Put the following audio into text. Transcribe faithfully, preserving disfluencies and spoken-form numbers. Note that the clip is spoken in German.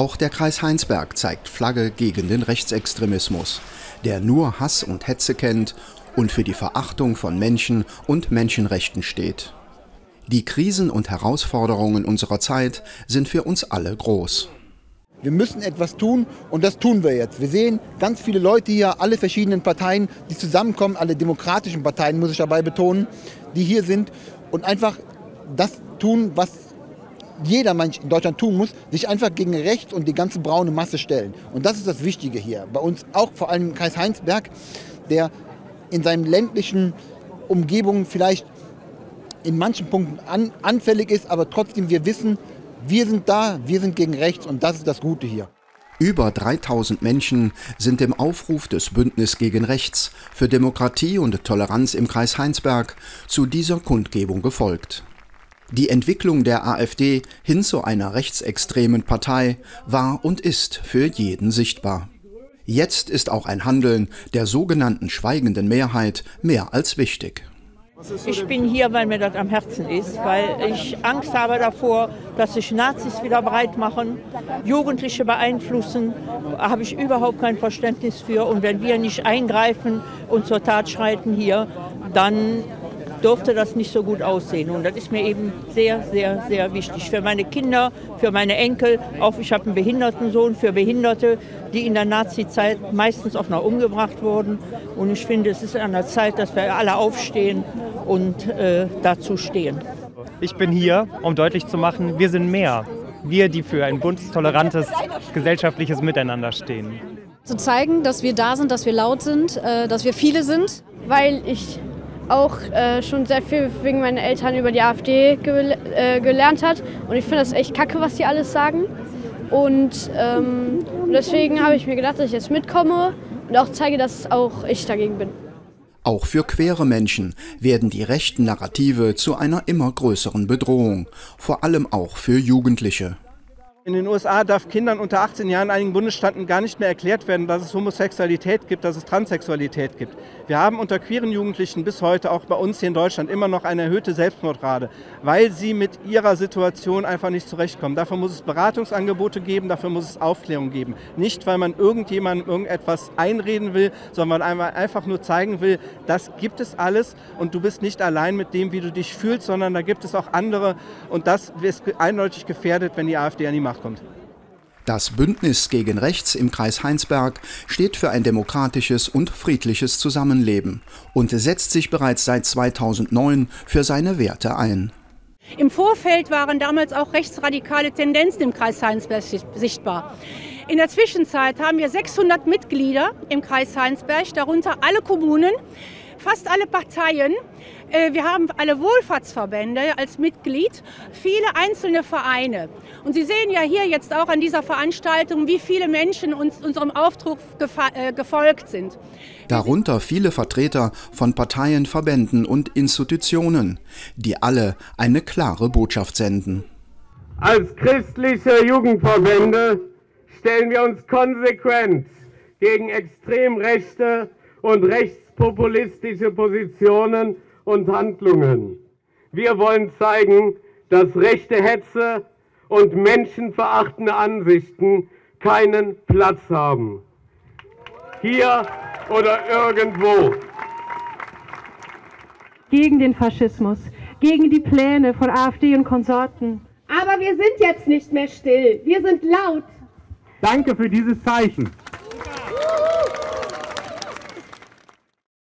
Auch der Kreis Heinsberg zeigt Flagge gegen den Rechtsextremismus, der nur Hass und Hetze kennt und für die Verachtung von Menschen und Menschenrechten steht. Die Krisen und Herausforderungen unserer Zeit sind für uns alle groß. Wir müssen etwas tun und das tun wir jetzt. Wir sehen ganz viele Leute hier, alle verschiedenen Parteien, die zusammenkommen, alle demokratischen Parteien, muss ich dabei betonen, die hier sind und einfach das tun, was jeder Mensch in Deutschland tun muss, sich einfach gegen rechts und die ganze braune Masse stellen. Und das ist das Wichtige hier. Bei uns auch, vor allem im Kreis Heinsberg, der in seinen ländlichen Umgebungen vielleicht in manchen Punkten an, anfällig ist, aber trotzdem wir wissen, wir sind da, wir sind gegen rechts und das ist das Gute hier. Über dreitausend Menschen sind dem Aufruf des Bündnis gegen Rechts für Demokratie und Toleranz im Kreis Heinsberg zu dieser Kundgebung gefolgt. Die Entwicklung der AfD hin zu einer rechtsextremen Partei war und ist für jeden sichtbar. Jetzt ist auch ein Handeln der sogenannten schweigenden Mehrheit mehr als wichtig. Ich bin hier, weil mir das am Herzen ist, weil ich Angst habe davor, dass sich Nazis wieder breit machen, Jugendliche beeinflussen, da habe ich überhaupt kein Verständnis für. Und wenn wir nicht eingreifen und zur Tat schreiten hier, dann dürfte das nicht so gut aussehen. Und das ist mir eben sehr, sehr, sehr wichtig für meine Kinder, für meine Enkel. Auch ich habe einen Behindertensohn für Behinderte, die in der Nazi-Zeit meistens auch noch umgebracht wurden. Und ich finde, es ist an der Zeit, dass wir alle aufstehen und äh, dazu stehen. Ich bin hier, um deutlich zu machen, wir sind mehr. Wir, die für ein buntes, tolerantes, gesellschaftliches Miteinander stehen. Zu zeigen, dass wir da sind, dass wir laut sind, äh, dass wir viele sind. Weil ich auch äh, schon sehr viel wegen meiner Eltern über die AfD gel äh, gelernt hat. Und ich finde das echt kacke, was die alles sagen. Und ähm, deswegen habe ich mir gedacht, dass ich jetzt mitkomme und auch zeige, dass auch ich dagegen bin. Auch für queere Menschen werden die rechten Narrative zu einer immer größeren Bedrohung, vor allem auch für Jugendliche. In den U S A darf Kindern unter achtzehn Jahren in einigen Bundesstaaten gar nicht mehr erklärt werden, dass es Homosexualität gibt, dass es Transsexualität gibt. Wir haben unter queeren Jugendlichen bis heute, auch bei uns hier in Deutschland, immer noch eine erhöhte Selbstmordrate, weil sie mit ihrer Situation einfach nicht zurechtkommen. Dafür muss es Beratungsangebote geben, dafür muss es Aufklärung geben. Nicht, weil man irgendjemandem irgendetwas einreden will, sondern weil man einfach nur zeigen will, das gibt es alles und du bist nicht allein mit dem, wie du dich fühlst, sondern da gibt es auch andere. Und das ist eindeutig gefährdet, wenn die AfD an die Macht kommt. Das Bündnis gegen Rechts im Kreis Heinsberg steht für ein demokratisches und friedliches Zusammenleben und setzt sich bereits seit zweitausendneun für seine Werte ein. Im Vorfeld waren damals auch rechtsradikale Tendenzen im Kreis Heinsberg sichtbar. In der Zwischenzeit haben wir sechshundert Mitglieder im Kreis Heinsberg, darunter alle Kommunen, fast alle Parteien. Wir haben alle Wohlfahrtsverbände als Mitglied, viele einzelne Vereine. Und Sie sehen ja hier jetzt auch an dieser Veranstaltung, wie viele Menschen uns unserem Aufruf gefolgt sind. Darunter viele Vertreter von Parteien, Verbänden und Institutionen, die alle eine klare Botschaft senden. Als christliche Jugendverbände stellen wir uns konsequent gegen extrem rechte und rechtspopulistische Positionen und Handlungen. Wir wollen zeigen, dass rechte Hetze und menschenverachtende Ansichten keinen Platz haben. Hier oder irgendwo. Gegen den Faschismus, gegen die Pläne von AfD und Konsorten. Aber wir sind jetzt nicht mehr still, wir sind laut. Danke für dieses Zeichen.